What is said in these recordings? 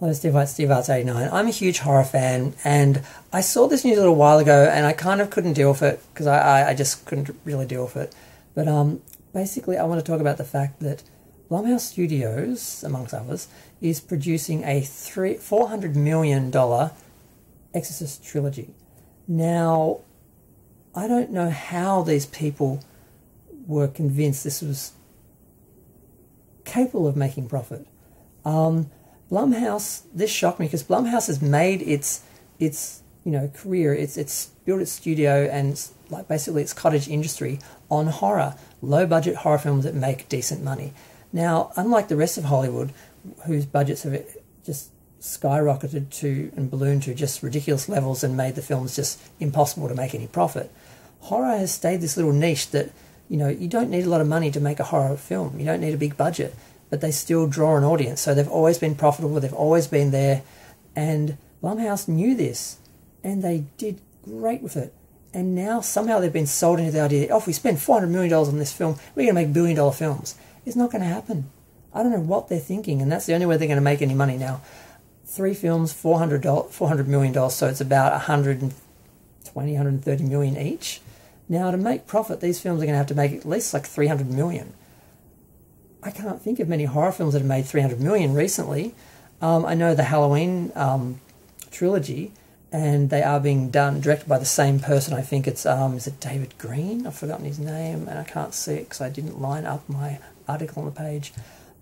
Hello, stevearts89. I'm a huge horror fan, and I saw this news a little while ago, and I kind of couldn't deal with it, because I just couldn't really deal with it. But basically, I want to talk about the fact that Blumhouse Studios, amongst others, is producing a $400 million Exorcist trilogy. Now, I don't know how these people were convinced this was capable of making profit. Blumhouse, this shocked me because Blumhouse has made its career, it's built its studio and like basically its cottage industry on horror, low budget horror films that make decent money. Now, unlike the rest of Hollywood, whose budgets have just skyrocketed to and ballooned to just ridiculous levels and made the films just impossible to make any profit, horror has stayed this little niche that, you know, you don't need a lot of money to make a horror film. You don't need a big budget. But they still draw an audience, so they've always been profitable, they've always been there, and Blumhouse knew this, and they did great with it. And now somehow they've been sold into the idea that, oh, if we spend $400 million on this film, we're going to make billion-dollar films. It's not going to happen. I don't know what they're thinking, and that's the only way they're going to make any money now. Three films, $400 million, so it's about $120, $130 million each. Now, to make profit, these films are going to have to make at least like $300 million. I can't think of many horror films that have made $300 million recently. I know the Halloween trilogy, and they are being directed by the same person. I think it's, is it David Green? I've forgotten his name, and I can't see it because I didn't line up my article on the page.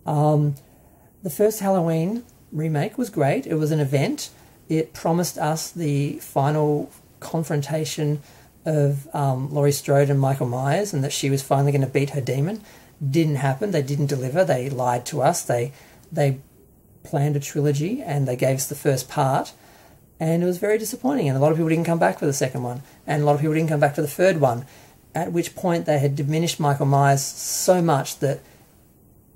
The first Halloween remake was great. It was an event. It promised us the final confrontation of Laurie Strode and Michael Myers, and that she was finally going to beat her demon. Didn't happen. They didn't deliver. They lied to us. They planned a trilogy and they gave us the first part, and it was very disappointing, and a lot of people didn't come back for the second one, and a lot of people didn't come back for the third one, at which point they had diminished Michael Myers so much that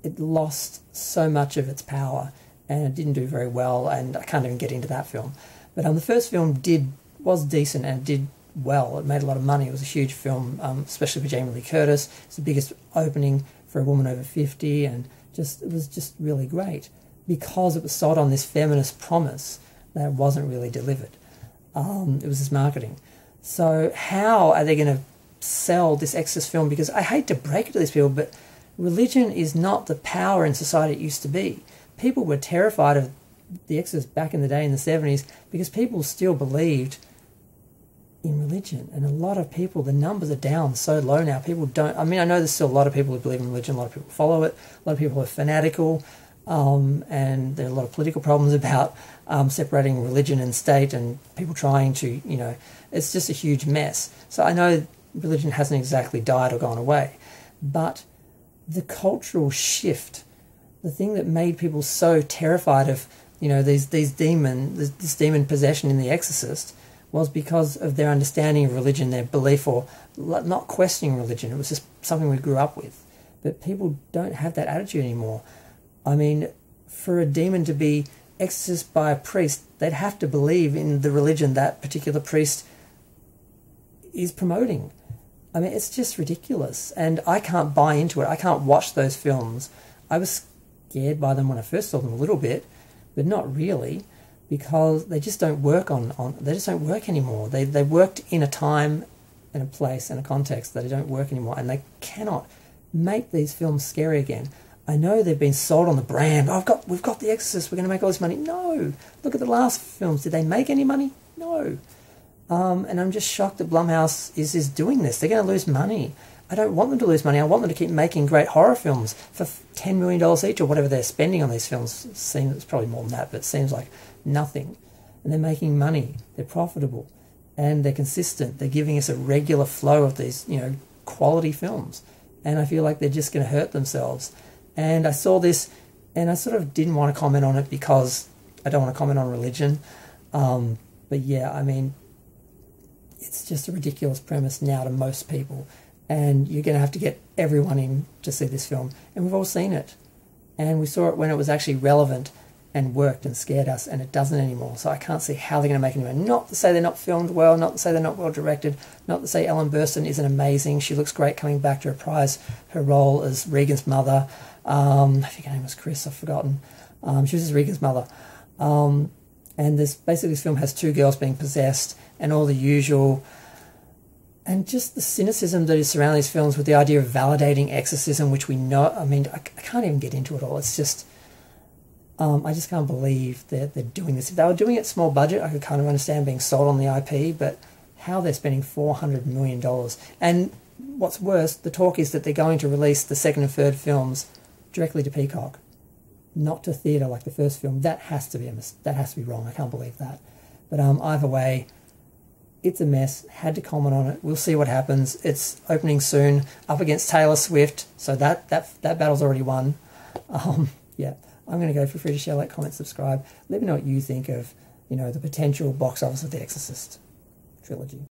it lost so much of its power, and it didn't do very well, and I can't even get into that film. But the first film was decent and did well. It made a lot of money. It was a huge film, especially for Jamie Lee Curtis. It's the biggest opening for a woman over 50, and just it was just really great because it was sold on this feminist promise that wasn't really delivered. It was this marketing. So how are they going to sell this Exorcist film? Because I hate to break it to these people, but religion is not the power in society it used to be. People were terrified of the Exorcist back in the day in the 70s because people still believed in religion, and a lot of people, the numbers are down so low now. People don't, I mean, I know there's still a lot of people who believe in religion, a lot of people follow it, a lot of people are fanatical, and there are a lot of political problems about separating religion and state, and people trying to, you know, it's just a huge mess. So I know religion hasn't exactly died or gone away, but the cultural shift, the thing that made people so terrified of, you know, this demon possession in The Exorcist, was because of their understanding of religion, their belief, or not questioning religion. It was just something we grew up with. But people don't have that attitude anymore. I mean, for a demon to be exorcised by a priest, they'd have to believe in the religion that particular priest is promoting. I mean, it's just ridiculous. And I can't buy into it. I can't watch those films. I was scared by them when I first saw them a little bit, but not really, because they just don't work they just don't work anymore. They worked in a time and a place and a context that they don't work anymore, and they cannot make these films scary again. I know they've been sold on the brand. Oh, we've got The Exorcist, we're going to make all this money. No. Look at the last films. Did they make any money? No. And I'm just shocked that Blumhouse is doing this. They're going to lose money. I don't want them to lose money. I want them to keep making great horror films for $10 million each, or whatever they're spending on these films. It's probably more than that, but it seems like nothing. And they're making money. They're profitable. And they're consistent. They're giving us a regular flow of these, you know, quality films. And I feel like they're just going to hurt themselves. And I saw this, and I sort of didn't want to comment on it because I don't want to comment on religion. But yeah, I mean, it's just a ridiculous premise now to most people. And you're going to have to get everyone in to see this film. And we've all seen it. And we saw it when it was actually relevant and worked and scared us, and it doesn't anymore. So I can't see how they're going to make it anymore. Not to say they're not filmed well, not to say they're not well directed, not to say Ellen Burstyn isn't amazing. She looks great coming back to reprise her role as Regan's mother. I think her name was Chris, I've forgotten. She was Regan's mother. And this basically, this film has two girls being possessed and all the usual, and just the cynicism that is surrounding these films with the idea of validating exorcism, which we know, I mean, I can't even get into it all. It's just, I just can't believe that they're doing this. If they were doing it small budget, I could kind of understand being sold on the IP, but how they're spending $400 million. And what's worse, the talk is that they're going to release the second and third films directly to Peacock, not to theatre like the first film. That has to be a that has to be wrong. I can't believe that. But either way, it's a mess. Had to comment on it. We'll see what happens. It's opening soon, up against Taylor Swift. So that battle's already won. Yeah, I'm going to go. Feel free to share, like, comment, subscribe. Let me know what you think of, you know, the potential box office of The Exorcist trilogy.